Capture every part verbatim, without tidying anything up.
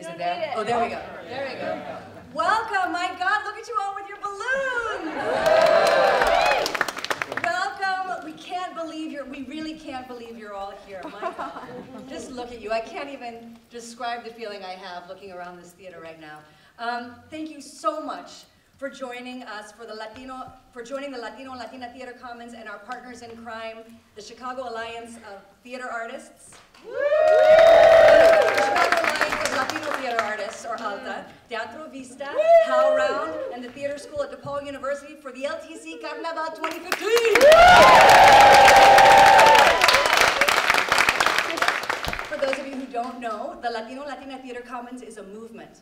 Is it there? Oh, there we go. There we go. Welcome, my God, look at you all with your balloons. Welcome. We can't believe you're, we really can't believe you're all here. My God. Just look at you. I can't even describe the feeling I have looking around this theater right now. Um, thank you so much for joining us, for the Latino, for joining the Latino and Latina Theater Commons and our partners in crime, the Chicago Alliance of Theater Artists. Woo! The Chicago Alliance of Latino Theater Artists, or ALTA, Teatro Vista, Howl Round, and the Theater School at DePaul University for the L T C Carnaval twenty fifteen. For those of you who don't know, the Latino and Latina Theater Commons is a movement.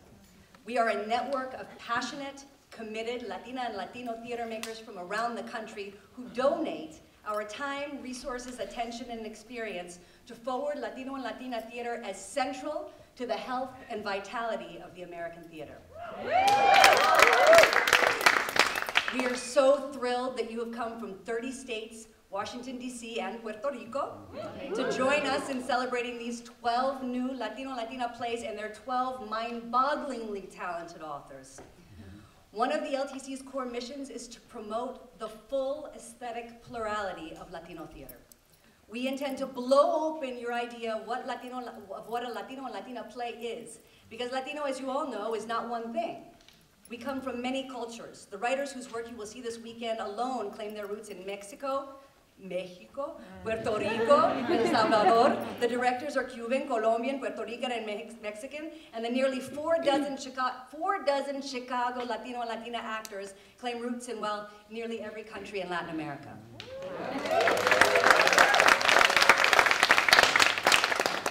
We are a network of passionate, committed Latina and Latino theater makers from around the country who donate our time, resources, attention, and experience to forward Latino and Latina theater as central to the health and vitality of the American theater. We are so thrilled that you have come from thirty states, Washington, D C, and Puerto Rico to join us in celebrating these twelve new Latino and Latina plays and their twelve mind-bogglingly talented authors. One of the L T C's core missions is to promote the full aesthetic plurality of Latino theater. We intend to blow open your idea of what, Latino, of what a Latino and Latina play is, because Latino, as you all know, is not one thing. We come from many cultures. The writers whose work you will see this weekend alone claim their roots in Mexico, Mexico, Puerto Rico, El Salvador. The directors are Cuban, Colombian, Puerto Rican, and Mex Mexican. And the nearly four dozen, Chica four dozen Chicago Latino and Latina actors claim roots in, well, nearly every country in Latin America.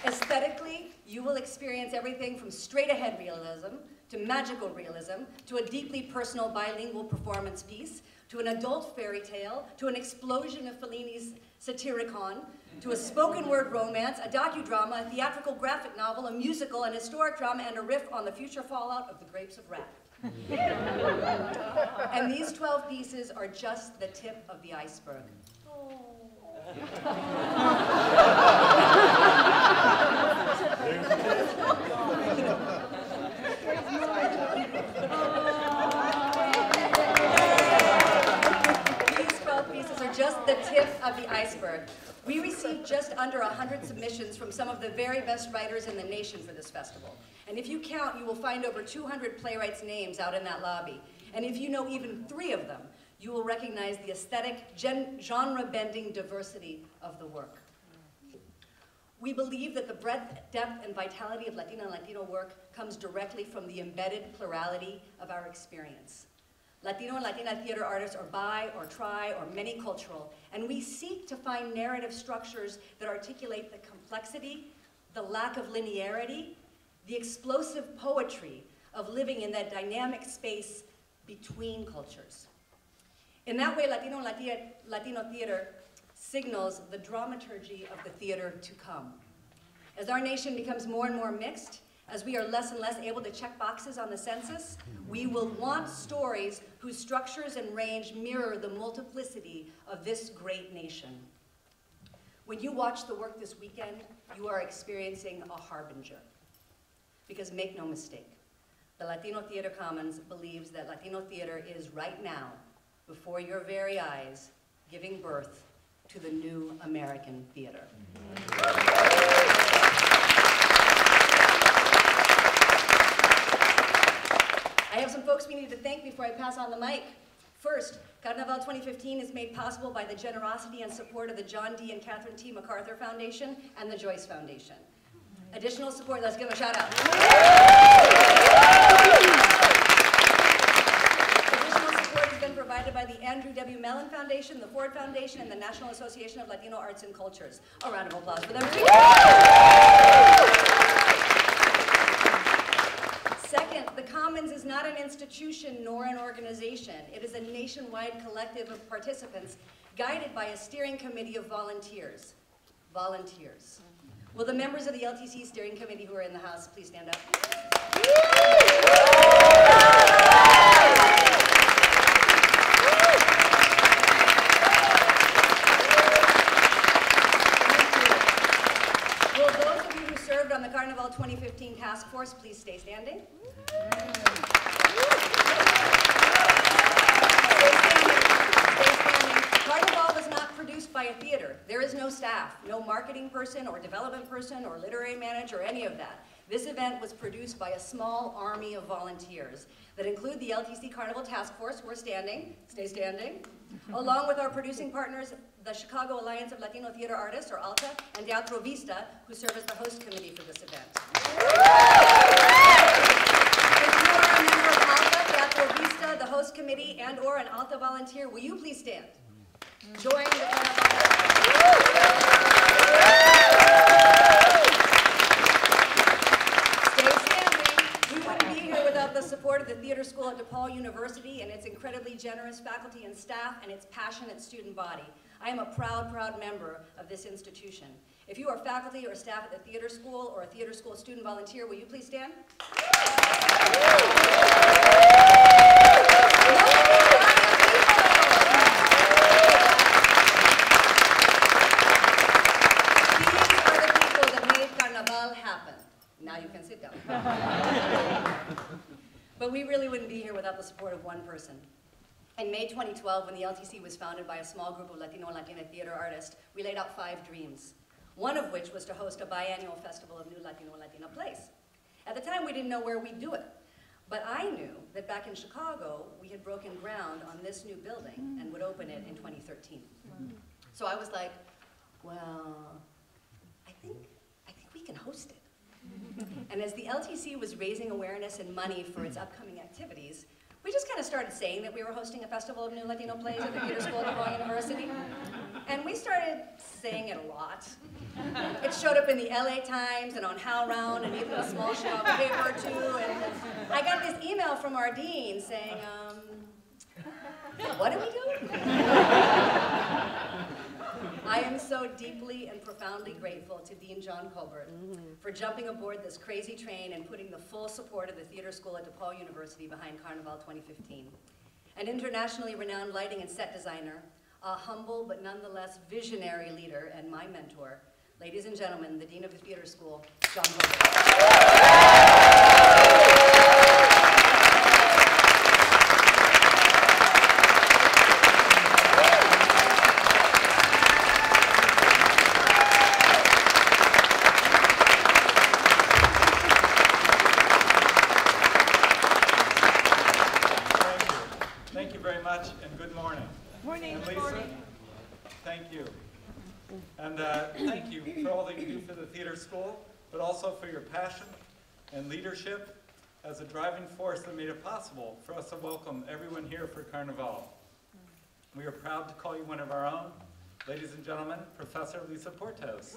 Aesthetically, you will experience everything from straight-ahead realism to magical realism to a deeply personal bilingual performance piece to an adult fairy tale, to an explosion of Fellini's Satyricon, to a spoken word romance, a docudrama, a theatrical graphic novel, a musical, an historic drama, and a riff on the future fallout of the grapes of wrath. And these twelve pieces are just the tip of the iceberg. The tip of the iceberg. We received just under one hundred submissions from some of the very best writers in the nation for this festival. And if you count, you will find over two hundred playwrights' names out in that lobby. And if you know even three of them, you will recognize the aesthetic, genre-bending diversity of the work. We believe that the breadth, depth, and vitality of Latino and Latino work comes directly from the embedded plurality of our experience. Latino and Latina theater artists are bi or tri or many-cultural, and we seek to find narrative structures that articulate the complexity, the lack of linearity, the explosive poetry of living in that dynamic space between cultures. In that way, Latino and Latina, Latino theater signals the dramaturgy of the theater to come. As our nation becomes more and more mixed, as we are less and less able to check boxes on the census, we will want stories whose structures and range mirror the multiplicity of this great nation. When you watch the work this weekend, you are experiencing a harbinger. Because make no mistake, the Latino Theater Commons believes that Latino theater is right now, before your very eyes, giving birth to the new American theater. I have some folks we need to thank before I pass on the mic. First, Carnaval twenty fifteen is made possible by the generosity and support of the John D. and Catherine T. MacArthur Foundation and the Joyce Foundation. Additional support, let's give them a shout out. Additional support has been provided by the Andrew W. Mellon Foundation, the Ford Foundation, and the National Association of Latino Arts and Cultures. A round of applause for them. Commons is not an institution nor an organization. It is a nationwide collective of participants guided by a steering committee of volunteers. Volunteers. Will the members of the L T C steering committee who are in the house please stand up? Will those of you who served on the Carnaval twenty fifteen task force please Please stay standing. By a theater. There is no staff, no marketing person or development person or literary manager, any of that. This event was produced by a small army of volunteers that include the L T C Carnaval Task Force, we're standing, stay standing, along with our producing partners, the Chicago Alliance of Latino Theater Artists, or ALTA, and Teatro Vista, who serve as the host committee for this event. If you are a member of ALTA, Teatro Vista, the host committee, and or an ALTA volunteer, will you please stand? Join the Stay standing. We wouldn't be here without the support of the Theater School at DePaul University and its incredibly generous faculty and staff and its passionate student body. I am a proud, proud member of this institution. If you are faculty or staff at the Theater School or a Theater School student volunteer, will you please stand? But we really wouldn't be here without the support of one person. In May twenty twelve, when the L T C was founded by a small group of Latino and Latina theater artists, we laid out five dreams, one of which was to host a biannual festival of new Latino and Latina plays. At the time, we didn't know where we'd do it, but I knew that back in Chicago, we had broken ground on this new building and would open it in twenty thirteen. So I was like, well, I think, I think we can host it. And as the L T C was raising awareness and money for its upcoming activities, we just kind of started saying that we were hosting a festival of new Latino plays at the Theater School at DePaul University. And we started saying it a lot. It showed up in the L A Times and on Howl Round and even a small shop paper too. And I got this email from our dean saying, um, what do we do? I am so deeply and profoundly grateful to Dean John Culbert for jumping aboard this crazy train and putting the full support of the Theater School at DePaul University behind Carnaval twenty fifteen. An internationally renowned lighting and set designer, a humble but nonetheless visionary leader and my mentor, ladies and gentlemen, the Dean of the Theater School, John Culbert. School, but also for your passion and leadership as a driving force that made it possible for us to welcome everyone here for Carnaval. We are proud to call you one of our own. Ladies and gentlemen, Professor Lisa Portes.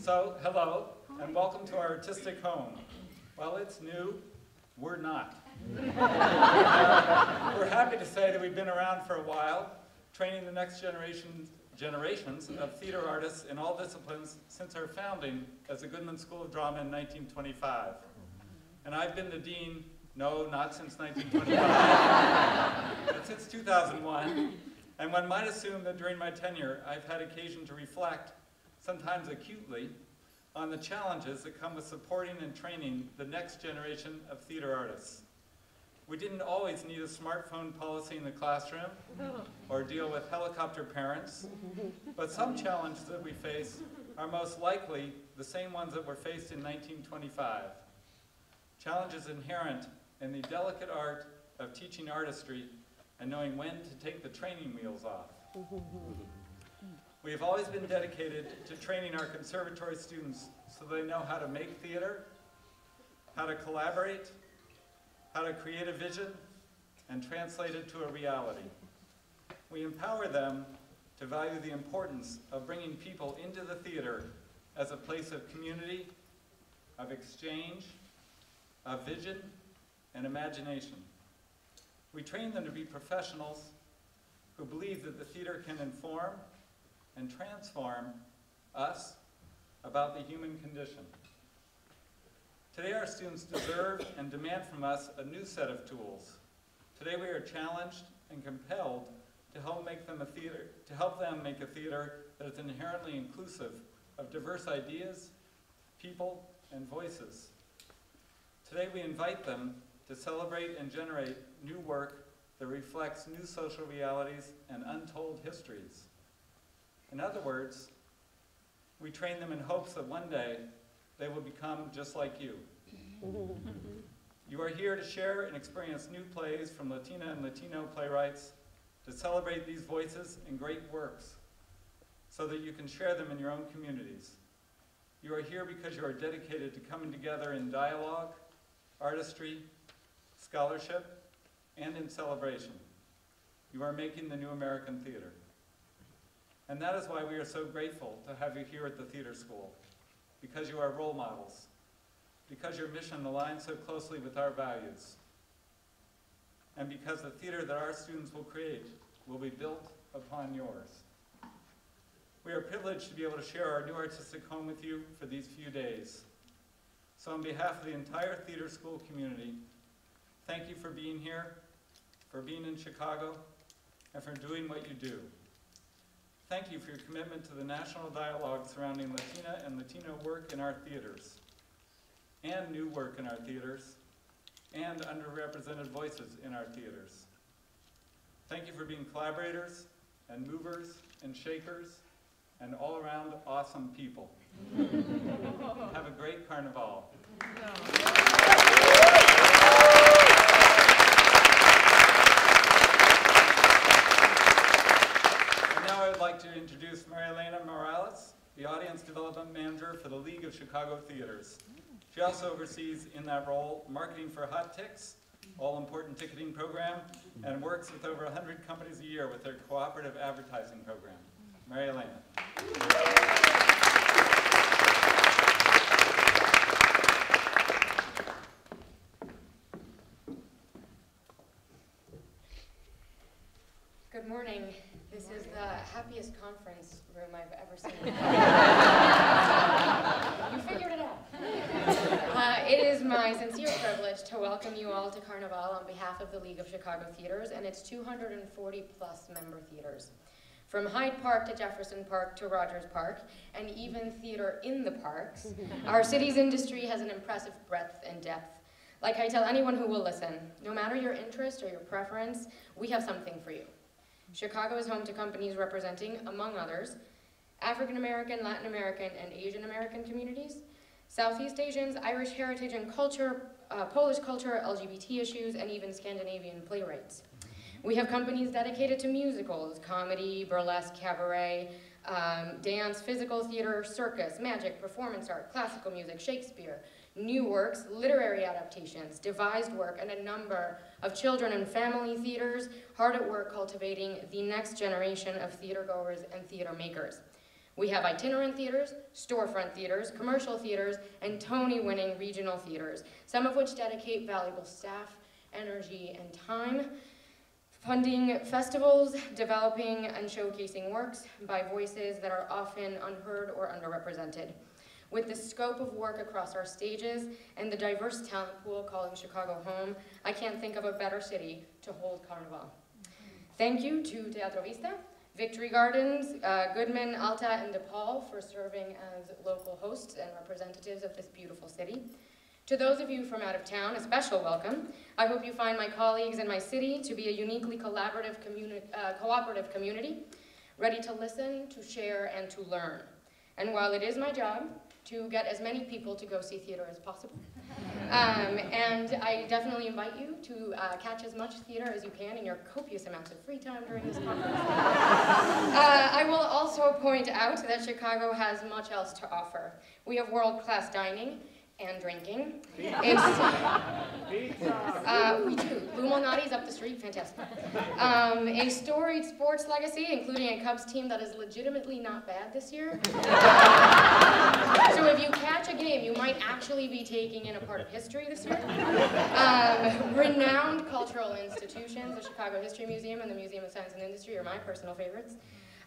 So, hello, and welcome to our artistic home. While it's new, we're not. uh, we're happy to say that we've been around for a while, training the next generation, generations of theater artists in all disciplines since our founding as the Goodman School of Drama in nineteen twenty-five. And I've been the dean, no, not since nineteen twenty-five, but since two thousand one. And one might assume that during my tenure, I've had occasion to reflect, sometimes acutely, on the challenges that come with supporting and training the next generation of theater artists. We didn't always need a smartphone policy in the classroom or deal with helicopter parents, but some challenges that we face are most likely the same ones that were faced in nineteen twenty-five. Challenges inherent in the delicate art of teaching artistry and knowing when to take the training wheels off. We have always been dedicated to training our conservatory students so they know how to make theater, how to collaborate, how to create a vision, and translate it to a reality. We empower them to value the importance of bringing people into the theater as a place of community, of exchange, of vision, and imagination. We train them to be professionals who believe that the theater can inform and transform us about the human condition. Today our students deserve and demand from us a new set of tools. Today we are challenged and compelled to help make them a theater, to help them make a theater that is inherently inclusive of diverse ideas, people, and voices. Today we invite them to celebrate and generate new work that reflects new social realities and untold histories. In other words, we train them in hopes that one day they will become just like you. You are here to share and experience new plays from Latina and Latino playwrights, to celebrate these voices and great works so that you can share them in your own communities. You are here because you are dedicated to coming together in dialogue, artistry, scholarship, and in celebration. You are making the new American theater. And that is why we are so grateful to have you here at the Theater School, because you are role models, because your mission aligns so closely with our values, and because the theater that our students will create will be built upon yours. We are privileged to be able to share our new artistic home with you for these few days. So on behalf of the entire Theater School community, thank you for being here, for being in Chicago, and for doing what you do. Thank you for your commitment to the national dialogue surrounding Latina and Latino work in our theaters, and new work in our theaters, and underrepresented voices in our theaters. Thank you for being collaborators and movers and shakers and all around awesome people. Have a great Carnaval. And now I would like to introduce Mary Elena, the Audience Development Manager for the League of Chicago Theaters. She also oversees, in that role, marketing for Hot Tix, all-important ticketing program, and works with over one hundred companies a year with their cooperative advertising program. Mary Elena. Good morning. This is the happiest conference room I've ever seen. You figured it out. Uh, it is my sincere privilege to welcome you all to Carnaval on behalf of the League of Chicago Theaters and its two hundred forty plus member theaters. From Hyde Park to Jefferson Park to Rogers Park, and even theater in the parks, our city's industry has an impressive breadth and depth. Like I tell anyone who will listen, no matter your interest or your preference, we have something for you. Chicago is home to companies representing, among others, African American, Latin American, and Asian American communities, Southeast Asians, Irish heritage and culture, uh, Polish culture, L G B T issues, and even Scandinavian playwrights. We have companies dedicated to musicals, comedy, burlesque, cabaret, um, dance, physical theater, circus, magic, performance art, classical music, Shakespeare, new works, literary adaptations, devised work, and a number of children and family theaters hard at work cultivating the next generation of theater goers and theater makers. We have itinerant theaters, storefront theaters, commercial theaters, and Tony-winning regional theaters, some of which dedicate valuable staff, energy, and time, funding festivals, developing and showcasing works by voices that are often unheard or underrepresented. With the scope of work across our stages and the diverse talent pool calling Chicago home, I can't think of a better city to hold Carnaval. Thank you to Teatro Vista, Victory Gardens, uh, Goodman, Alta, and DePaul for serving as local hosts and representatives of this beautiful city. To those of you from out of town, a special welcome. I hope you find my colleagues and my city to be a uniquely collaborative communi uh, cooperative community, ready to listen, to share, and to learn. And while it is my job to get as many people to go see theater as possible, um, and I definitely invite you to uh, catch as much theater as you can in your copious amounts of free time during this conference. uh, I will also point out that Chicago has much else to offer. We have world-class dining and drinking. Pizza. It's, Pizza. Uh, we do. Lou Malnati's up the street, fantastic. Um, a storied sports legacy, including a Cubs team that is legitimately not bad this year. So if you catch a game, you might actually be taking in a part of history this year. Um, renowned cultural institutions, the Chicago History Museum and the Museum of Science and Industry are my personal favorites.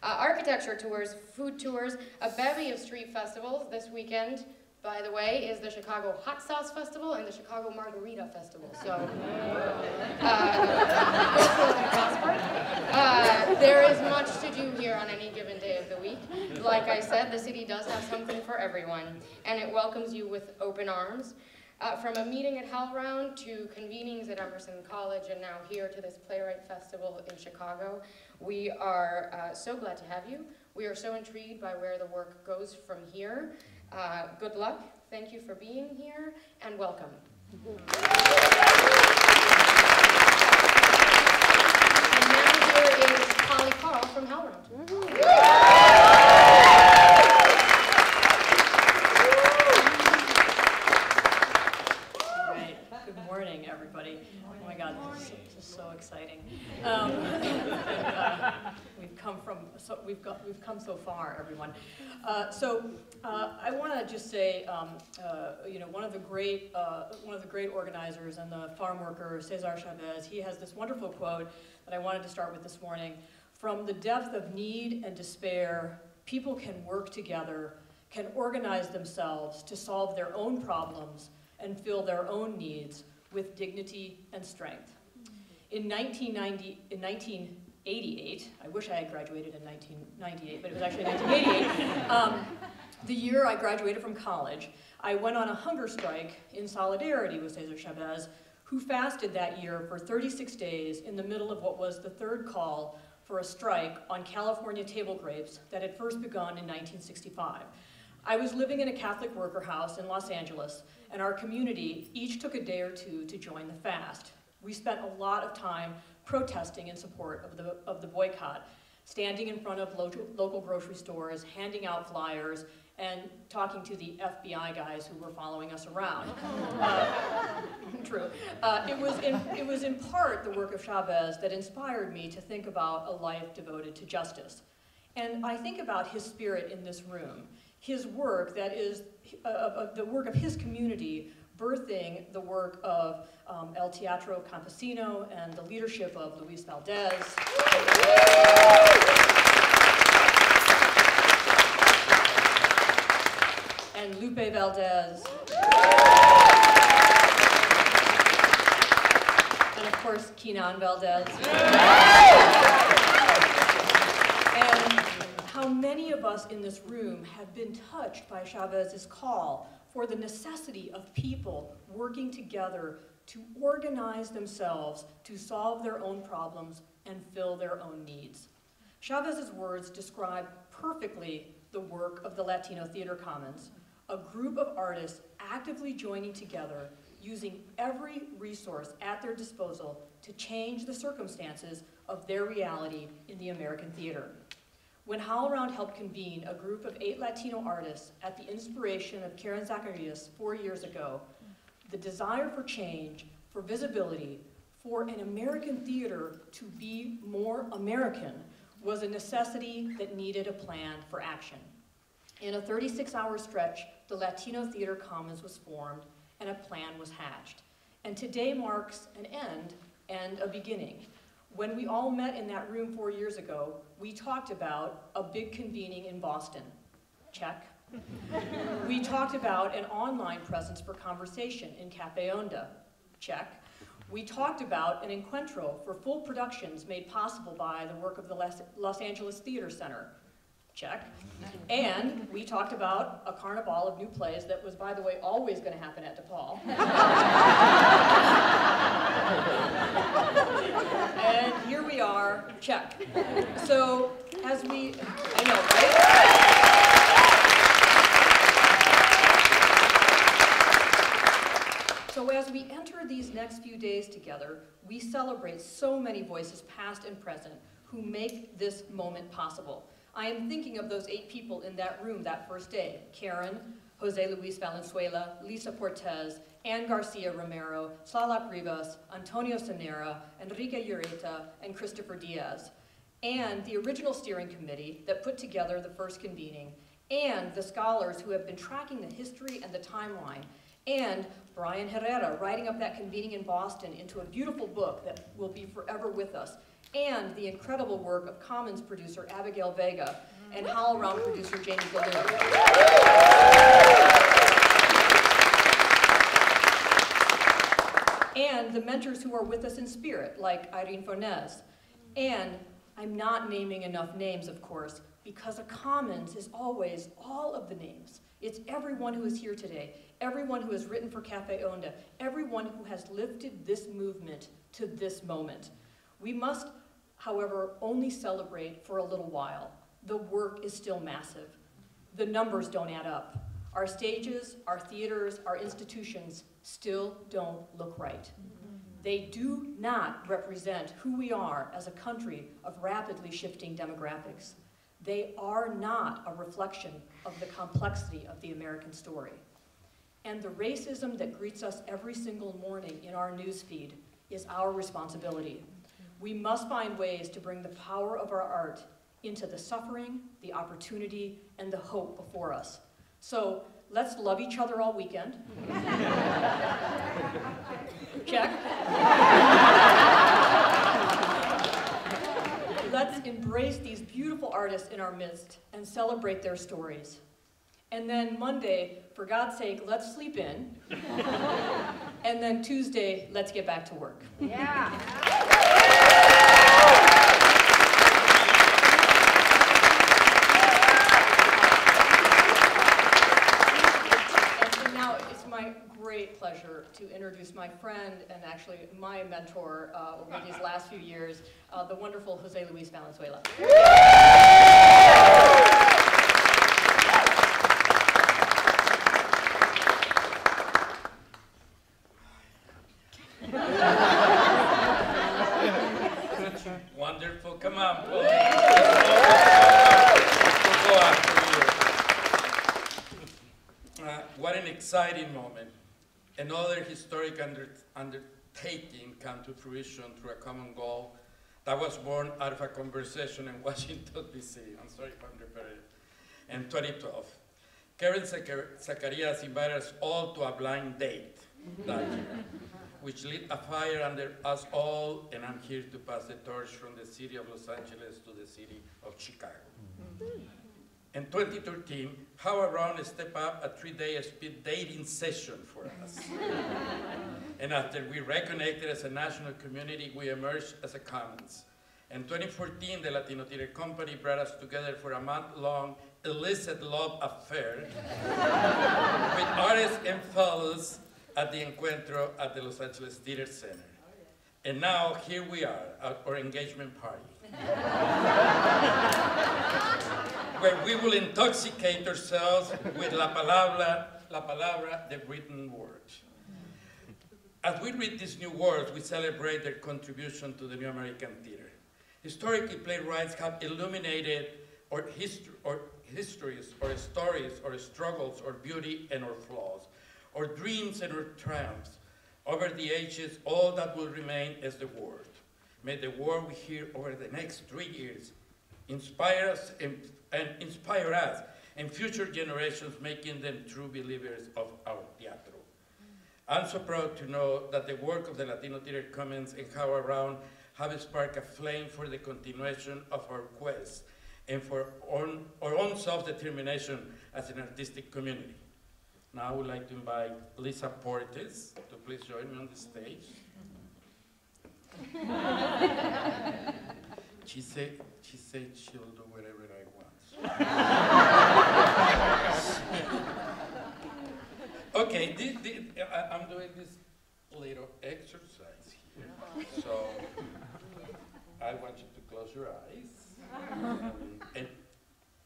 Uh, architecture tours, food tours, a bevy of street festivals this weekend, by the way, is the Chicago Hot Sauce Festival and the Chicago Margarita Festival. So, uh, uh, there is much to do here on any given day of the week. Like I said, the city does have something for everyone, and it welcomes you with open arms. Uh, from a meeting at Howl Round to convenings at Emerson College and now here to this Playwright Festival in Chicago, we are uh, so glad to have you. We are so intrigued by where the work goes from here. Uh, good luck, thank you for being here, and welcome. And now here is Holly Carl from Howl Round. Mm-hmm. Exciting. Um, and, uh, we've come from so we've got we've come so far, everyone. Uh, so uh, I want to just say, um, uh, you know, one of the great uh, one of the great organizers and the farm worker, Cesar Chavez. He has this wonderful quote that I wanted to start with this morning: "From the depth of need and despair, people can work together, can organize themselves to solve their own problems and fill their own needs with dignity and strength." In nineteen eighty-eight, I wish I had graduated in nineteen ninety-eight, but it was actually nineteen eighty-eight, um, the year I graduated from college, I went on a hunger strike in solidarity with Cesar Chavez, who fasted that year for thirty-six days in the middle of what was the third call for a strike on California table grapes that had first begun in nineteen sixty-five. I was living in a Catholic worker house in Los Angeles, and our community each took a day or two to join the fast. We spent a lot of time protesting in support of the, of the boycott, standing in front of lo local grocery stores, handing out flyers, and talking to the F B I guys who were following us around. Uh, true. Uh, it was in, it was in part the work of Chavez that inspired me to think about a life devoted to justice. And I think about his spirit in this room, his work that is, uh, uh, the work of his community, birthing the work of um, El Teatro Campesino and the leadership of Luis Valdez. And Lupe Valdez. And of course, Kinan Valdez. And how many of us in this room have been touched by Chavez's call for the necessity of people working together to organize themselves to solve their own problems and fill their own needs. Chavez's words describe perfectly the work of the Latino Theater Commons, a group of artists actively joining together, using every resource at their disposal to change the circumstances of their reality in the American theater. When Howl Round helped convene a group of eight Latino artists at the inspiration of Karen Zacarías four years ago, the desire for change, for visibility, for an American theater to be more American was a necessity that needed a plan for action. In a thirty-six hour stretch, the Latino Theater Commons was formed and a plan was hatched. And today marks an end and a beginning. When we all met in that room four years ago, we talked about a big convening in Boston. Check. We talked about an online presence for conversation in Cafe Onda. Check. We talked about an encuentro for full productions made possible by the work of the Los Angeles Theater Center. Check. And we talked about a carnival of new plays that was, by the way, always going to happen at DePaul. And here we are. Check. So as we, I know, right? So as we enter these next few days together, we celebrate so many voices past and present who make this moment possible. I am thinking of those eight people in that room that first day: Karen, Jose Luis Valenzuela, Lisa Portes, Anne Garcia Romero, Sala Rivas, Antonio Senera, Enrique Ureta, and Christopher Diaz, and the original steering committee that put together the first convening, and the scholars who have been tracking the history and the timeline, and Brian Herrera writing up that convening in Boston into a beautiful book that will be forever with us, and the incredible work of Commons producer Abigail Vega and Howl Round producer Jamie Galloon. and the mentors who are with us in spirit, like Irene Fornez. And I'm not naming enough names, of course, because a commons is always all of the names. It's everyone who is here today, everyone who has written for Cafe Onda, everyone who has lifted this movement to this moment. We must, however, only celebrate for a little while. The work is still massive. The numbers don't add up. Our stages, our theaters, our institutions still don't look right. They do not represent who we are as a country of rapidly shifting demographics. They are not a reflection of the complexity of the American story. And the racism that greets us every single morning in our newsfeed is our responsibility. We must find ways to bring the power of our art into the suffering, the opportunity, and the hope before us. So let's love each other all weekend. Check. Let's embrace these beautiful artists in our midst and celebrate their stories. And then Monday, for God's sake, let's sleep in. And then Tuesday, let's get back to work. Yeah. And now it's my great pleasure to introduce my friend and actually my mentor uh, over these last few years, uh, the wonderful Jose Luis Valenzuela. Wonderful. Come on, please. Uh, what an exciting moment. Another historic under, undertaking come to fruition through a common goal that was born out of a conversation in Washington, D C I'm sorry if I'm repetitive. In twenty twelve, Karen Zacarías invited us all to a blind date that year, which lit a fire under us all, and I'm here to pass the torch from the city of Los Angeles to the city of Chicago. In twenty thirteen, Howl Round stepped up a three-day speed dating session for us. And after we reconnected as a national community, we emerged as a commons. In twenty fourteen, the Latino Theater Company brought us together for a month-long illicit love affair with artists and fellows at the Encuentro at the Los Angeles Theater Center. And now, here we are at our engagement party. Where we will intoxicate ourselves with la palabra, la palabra, the written word. As we read these new words, we celebrate their contribution to the new American theater. Historically, playwrights have illuminated our, histo our histories, our stories, our struggles, our beauty, and our flaws, our dreams and our triumphs. Over the ages, all that will remain is the word. May the word we hear over the next three years inspire us and, and inspire us and future generations, making them true believers of our teatro. I'm so proud to know that the work of the Latino Theater Commons and Howl Round have sparked a flame for the continuation of our quest and for own, our own self-determination as an artistic community. Now I would like to invite Lisa Portes to please join me on the stage. She said, she said she'll do whatever I want. Okay, this, this, I, I'm doing this little exercise here. So I want you to close your eyes. And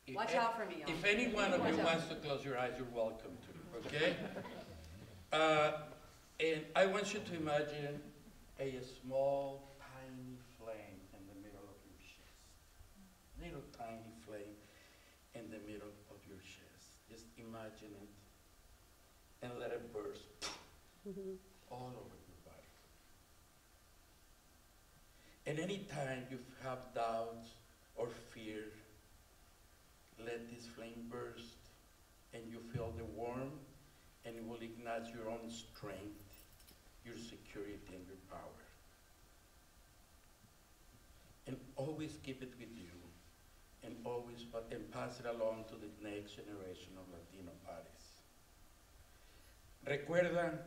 if, Watch out for me. If any one of you wants to close your eyes, you're welcome to, okay? Uh, and I want you to imagine a small, tiny flame. Little tiny flame in the middle of your chest. Just imagine it and let it burst all over your body. And any time you have doubts or fear, let this flame burst and you feel the warmth, and it will ignite your own strength, your security, and your power. And always keep it with you. And always and pass it along to the next generation of Latino artists. Recuerda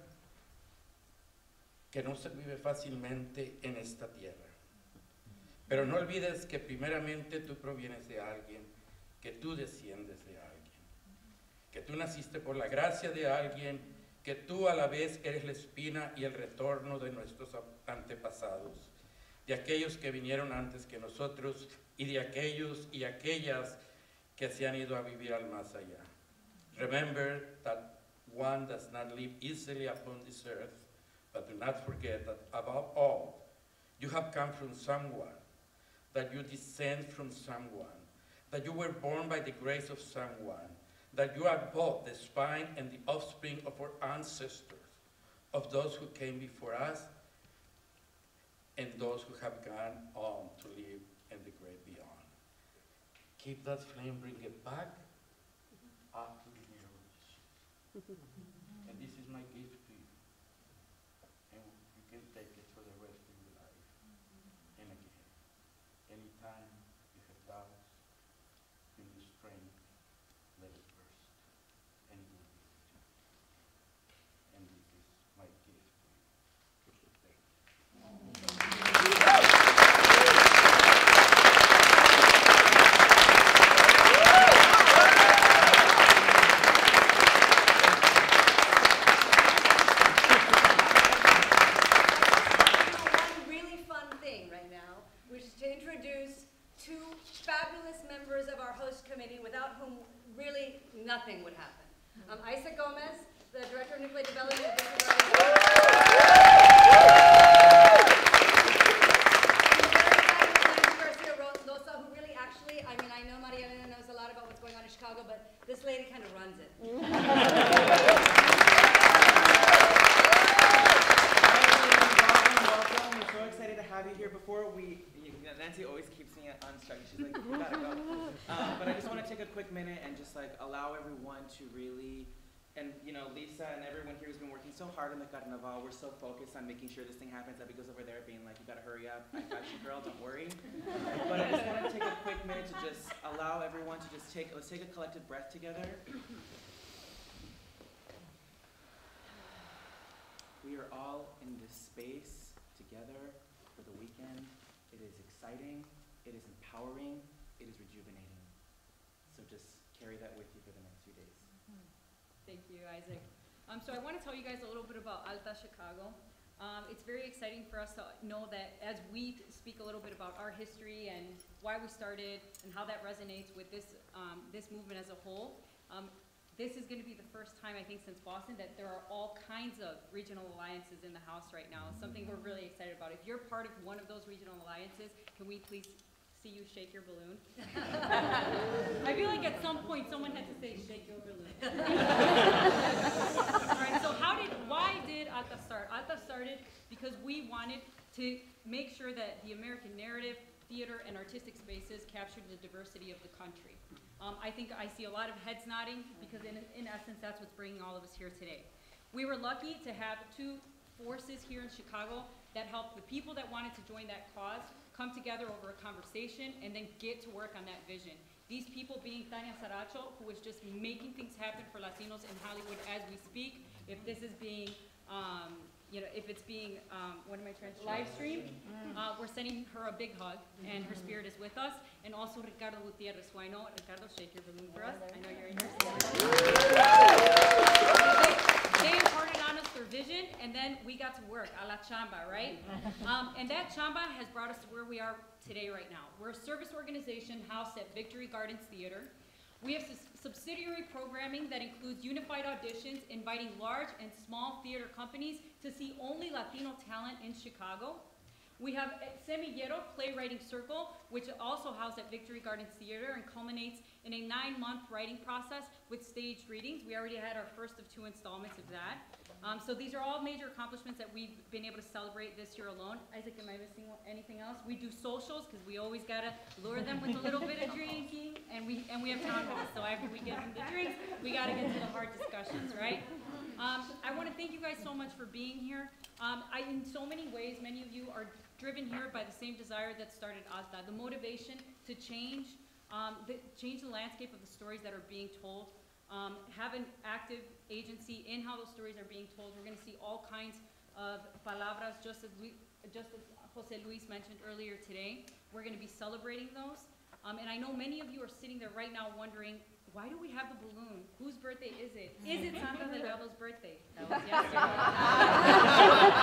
que no se vive fácilmente en esta tierra. Pero no olvides que primeramente tú provienes de alguien, que tú desciendes de alguien, que tú naciste por la gracia de alguien, que tú a la vez eres la espina y el retorno de nuestros antepasados, de aquellos que vinieron antes que nosotros y de aquellos y aquellas que se han ido a vivir al más allá. Remember that one does not live easily upon this earth, but do not forget that above all, you have come from someone, that you descend from someone, that you were born by the grace of someone, that you are both the spine and the offspring of our ancestors, of those who came before us, and those who have gone on to live in the great beyond. Keep that flame, bring it back after the marriage. And this is my gift to you. And you can take it for the rest of your life. And again, anytime you have doubts, in the strength, let it burst. And it will be. And this is my gift to you. Thank you. Nothing would happen. Um, Isaac Gomez, the Director of Nuclear Development of Victory Gardens. Anne Garcia Romero, who really actually, I mean, I know Maria Elena knows a lot about what's going on in Chicago, but this lady kind of runs it. Welcome, welcome. We're so excited to have you here. Before we, you know, Nancy always keeps me on strike. She's like, we gotta go. Um, but I just want to take a quick minute and just like allow everyone to really, and you know, Lisa and everyone here has been working so hard on the Carnaval. We're so focused on making sure this thing happens that because over there being like, you gotta hurry up, I got you girl, don't worry. But I just want to take a quick minute to just allow everyone to just take, let's take a collective breath together. We are all in this space together for the weekend. It is exciting, it is empowering, it is rejuvenating. So just carry that with you for the next few days. Mm-hmm. Thank you, Isaac. Um, so I want to tell you guys a little bit about Alta Chicago. Um, it's very exciting for us to know that as we speak a little bit about our history and why we started and how that resonates with this, um, this movement as a whole, um, this is going to be the first time, I think, since Boston that there are all kinds of regional alliances in the house right now. Something we're really excited about. If you're part of one of those regional alliances, can we please see you shake your balloon? I feel like at some point someone had to say, shake your balloon. All right, so how did, why did Alta start? Alta started because we wanted to make sure that the American narrative, theater, and artistic spaces captured the diversity of the country. Um, I think I see a lot of heads nodding because in, in essence, that's what's bringing all of us here today. We were lucky to have two forces here in Chicago that helped the people that wanted to join that cause come together over a conversation and then get to work on that vision. These people being Tania Saracho, who is just making things happen for Latinos in Hollywood as we speak. If this is being, um, you know, if it's being, um, what am I trying to live stream? Uh, we're sending her a big hug, and her spirit is with us. And also Ricardo Gutierrez, who I know, Ricardo, shake your balloon for us. I know you're in here. They imparted on us their vision, and then we got to work, a la chamba, right? Um, and that chamba has brought us to where we are today right now. We're a service organization housed at Victory Gardens Theater. We have subsidiary programming that includes unified auditions, inviting large and small theater companies to see only Latino talent in Chicago. We have Semillero Playwriting Circle, which also housed at Victory Gardens Theater and culminates in a nine-month writing process with staged readings. We already had our first of two installments of that. Um, so these are all major accomplishments that we've been able to celebrate this year alone. Isaac, am I missing anything else? We do socials because we always gotta lure them with a little bit of drinking, and we and we have convos. So after we get them the drinks, we gotta get to the hard discussions, right? Um, I want to thank you guys so much for being here. Um, I, in so many ways, many of you are driven here by the same desire that started Alta, the motivation to change, um, the, change the landscape of the stories that are being told. Um, have an active agency in how those stories are being told. We're going to see all kinds of Palabras, just as, we, just as Jose Luis mentioned earlier today. We're gonna be celebrating those. Um, and I know many of you are sitting there right now wondering, why do we have the balloon? Whose birthday is it? Is it Sandra Delgado's birthday? That was yesterday.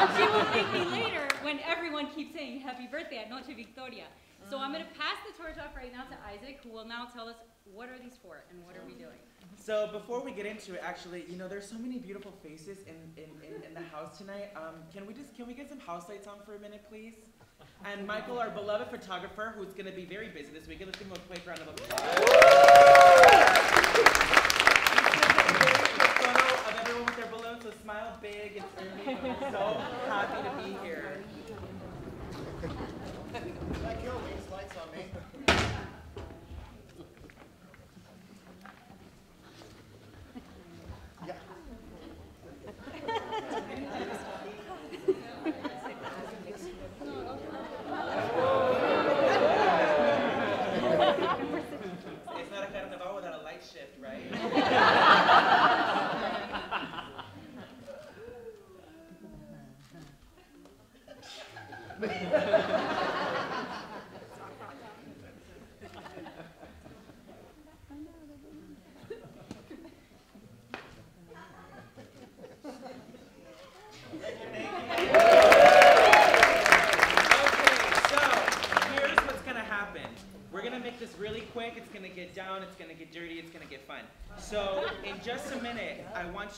Uh, she will thank me later when everyone keeps saying happy birthday at Noche Victoria. So I'm going to pass the torch off right now to Isaac, who will now tell us what are these for and what are we doing. So before we get into it, actually, you know, there's so many beautiful faces in, in, in, in the house tonight. Um, can we just, can we get some house lights on for a minute, please? And Michael, our beloved photographer, who's going to be very busy this week. Let's give him a quick round of applause. He's taking a photo of everyone with their balloons, so smile big. It's really so happy to be here. Like your wings, lights on me. Yeah. It's not a carnaval without a light shift, right?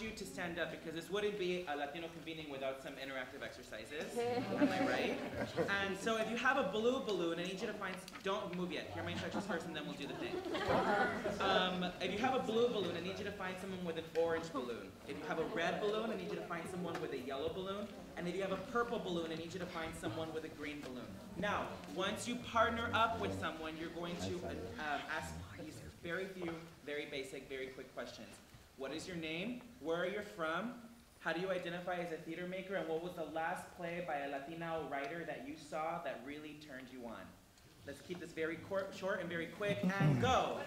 You to stand up, because this wouldn't be a Latino convening without some interactive exercises. Am I right? And so if you have a blue balloon, I need you to find, don't move yet, hear my instructions first and then we'll do the thing. Um, if you have a blue balloon, I need you to find someone with an orange balloon. If you have a red balloon, I need you to find someone with a yellow balloon. And if you have a purple balloon, I need you to find someone with a green balloon. Now, once you partner up with someone, you're going to uh, ask these very few, very basic, very quick questions. What is your name? Where are you from? How do you identify as a theater maker? And what was the last play by a Latino writer that you saw that really turned you on? Let's keep this very short and very quick, and go.